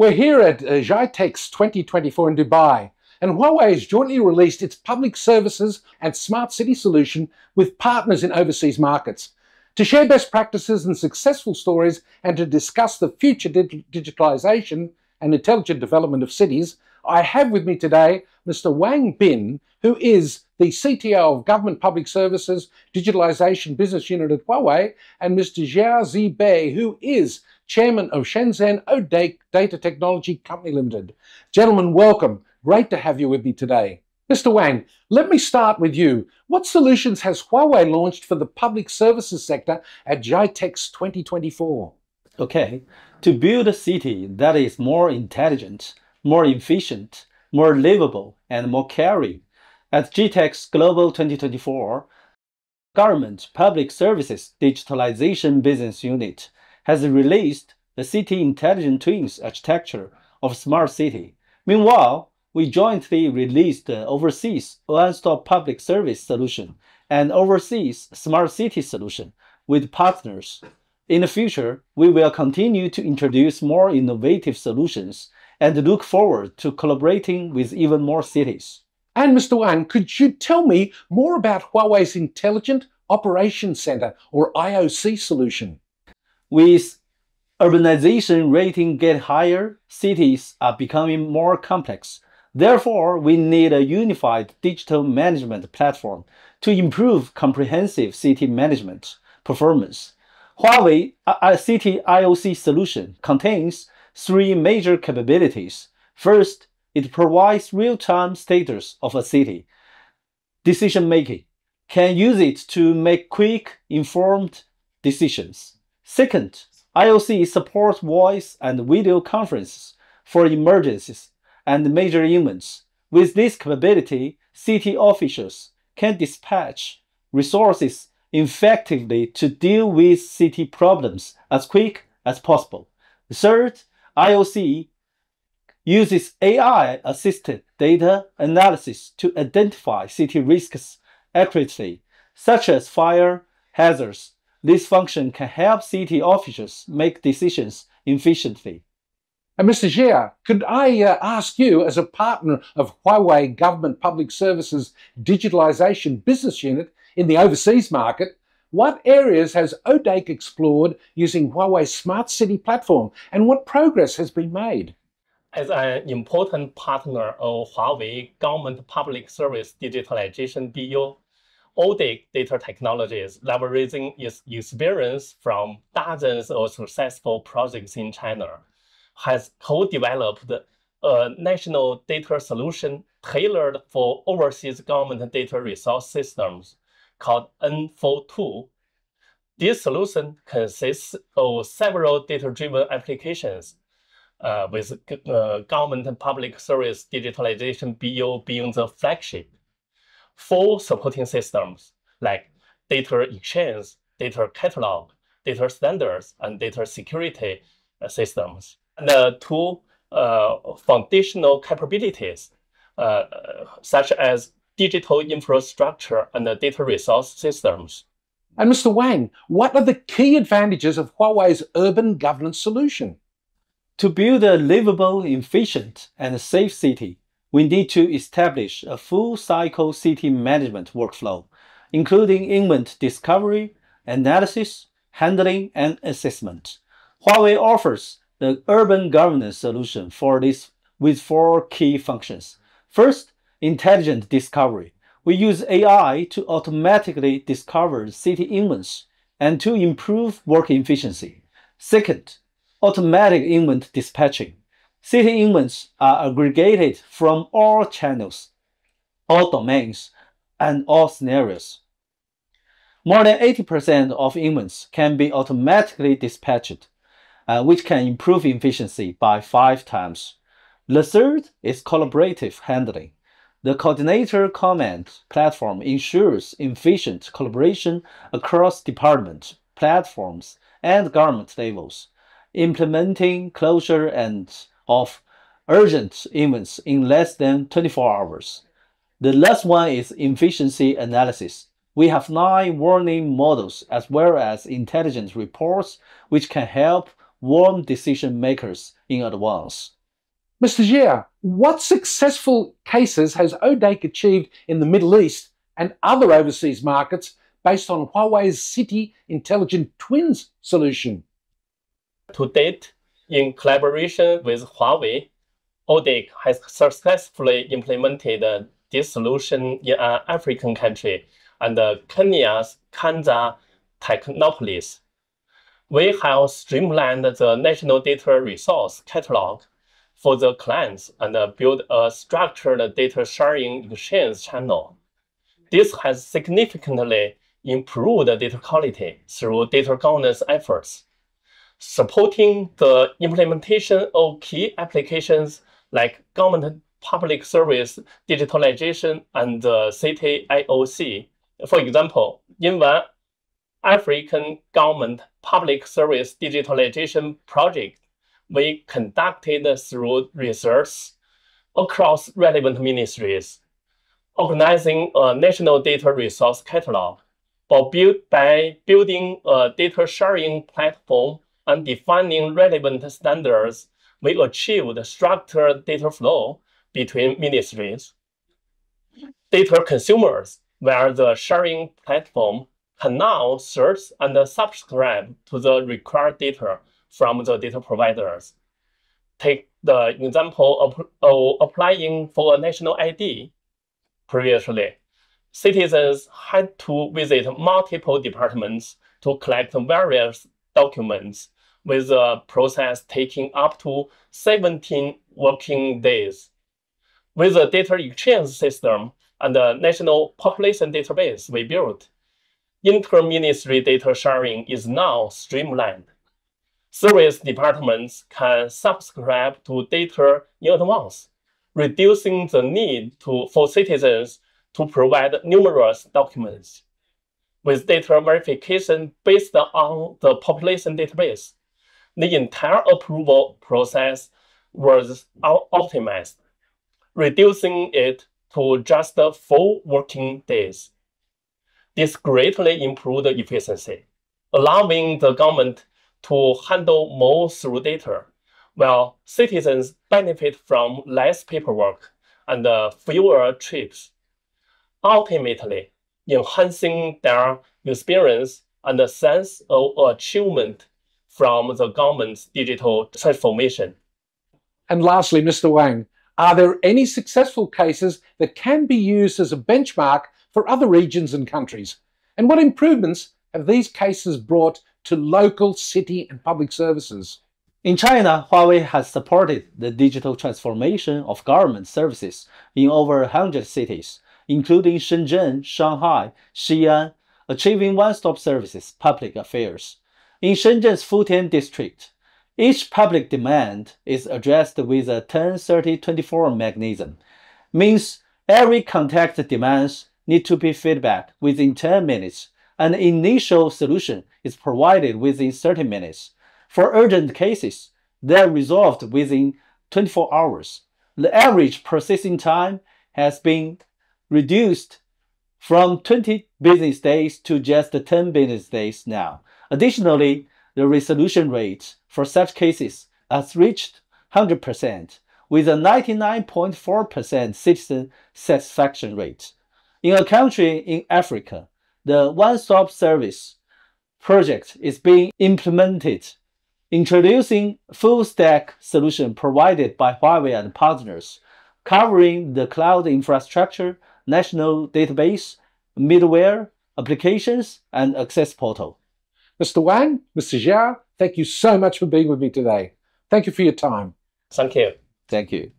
We're here at GITEX 2024 in Dubai, and Huawei has jointly released its public services and smart city solution with partners in overseas markets to share best practices and successful stories, and to discuss the future digitalization and intelligent development of cities. I have with me today Mr. Wang Bin, who is the CTO of Government Public Services Digitalization Business Unit at Huawei, and Mr. Jia Xibei, who is Chairman of Shenzhen Audaque Data Technology Company Limited. Gentlemen, welcome. Great to have you with me today. Mr. Wang, let me start with you. What solutions has Huawei launched for the public services sector at GITEX 2024? Okay, to build a city that is more intelligent, more efficient, more livable, and more caring. At GITEX Global 2024, Government Public Services Digitalization Business Unit has released the City Intelligent Twins architecture of Smart City. Meanwhile, we jointly released the Overseas One-Stop Public Service Solution and Overseas Smart City Solution with partners. In the future, we will continue to introduce more innovative solutions and look forward to collaborating with even more cities. And Mr. Wang, could you tell me more about Huawei's Intelligent Operations Center, or IOC solution? With urbanization rating get higher, cities are becoming more complex. Therefore, we need a unified digital management platform to improve comprehensive city management performance. Huawei City IOC solution contains three major capabilities. First, it provides real-time status of a city. Decision-making can use it to make quick, informed decisions. Second, IOC supports voice and video conferences for emergencies and major events. With this capability, city officials can dispatch resources effectively to deal with city problems as quick as possible. Third, IOC uses AI-assisted data analysis to identify city risks accurately, such as fire hazards. This function can help city officials make decisions efficiently. And Mr. Jia, could I ask you, as a partner of Huawei Government Public Services Digitalization Business Unit in the overseas market, what areas has Audaque explored using Huawei's Smart City platform, and what progress has been made? As an important partner of Huawei Government Public Service Digitalization BU, Audaque Data Technologies, leveraging its experience from dozens of successful projects in China, has co-developed a national data solution tailored for overseas government data resource systems called N42. This solution consists of several data-driven applications, with Government and Public Service Digitalization BU being the flagship. Four supporting systems like data exchange, data catalog, data standards, and data security systems. And the two foundational capabilities, such as digital infrastructure and the data resource systems. And Mr. Wang, what are the key advantages of Huawei's urban governance solution? To build a livable, efficient, and safe city, we need to establish a full-cycle city management workflow, including event discovery, analysis, handling, and assessment. Huawei offers the urban governance solution for this with four key functions. First, intelligent discovery. We use AI to automatically discover city events and to improve work efficiency. Second, automatic event dispatching. City events are aggregated from all channels, all domains, and all scenarios. More than 80% of events can be automatically dispatched, which can improve efficiency by 5 times. The third is collaborative handling. The coordinator command platform ensures efficient collaboration across departments, platforms, and government levels, implementing closure of urgent events in less than 24 hours. The last one is efficiency analysis. We have 9 warning models as well as intelligence reports, which can help warm decision makers in advance. Mr. Jia, what successful cases has ODIC achieved in the Middle East and other overseas markets based on Huawei's City Intelligent Twins solution? To date, in collaboration with Huawei, ODIC has successfully implemented this solution in an African country and Kenya's Kanza Technopolis. We have streamlined the national data resource catalog for the clients and build a structured data sharing exchange channel. This has significantly improved data quality through data governance efforts, supporting the implementation of key applications like government public service digitalization and city IOC. For example, in one African government public service digitalization project, we conducted through research across relevant ministries, organizing a national data resource catalog by building a data sharing platform and defining relevant standards. We achieved structured data flow between ministries. Data consumers, where the sharing platform, can now search and subscribe to the required data from the data providers. Take the example of applying for a national ID. Previously, citizens had to visit multiple departments to collect various documents, with the process taking up to 17 working days. With the data exchange system and the national population database we built, inter-ministry data sharing is now streamlined. Service departments can subscribe to data in advance, reducing the need for citizens to provide numerous documents. With data verification based on the population database, the entire approval process was optimized, reducing it to just 4 working days. This greatly improved efficiency, allowing the government to handle more through data, while citizens benefit from less paperwork and fewer trips, ultimately enhancing their experience and a sense of achievement from the government's digital transformation. And lastly, Mr. Wang, are there any successful cases that can be used as a benchmark for other regions and countries? And what improvements have these cases brought to local, city and public services? In China, Huawei has supported the digital transformation of government services in over 100 cities, including Shenzhen, Shanghai, Xi'an, achieving one-stop services public affairs. In Shenzhen's Futian district, each public demand is addressed with a 10-30-24 mechanism, means every contact demands need to be feedback within 10 minutes, and initial solution is provided within 30 minutes. For urgent cases, they are resolved within 24 hours. The average processing time has been reduced from 20 business days to just 10 business days now. Additionally, the resolution rate for such cases has reached 100%, with a 99.4% citizen satisfaction rate. In a country in Africa, the one-stop service project is being implemented, introducing full-stack solution provided by Huawei and partners, covering the cloud infrastructure, national database, middleware, applications, and access portal. Mr. Wang, Mr. Jia, thank you so much for being with me today. Thank you for your time. Thank you. Thank you.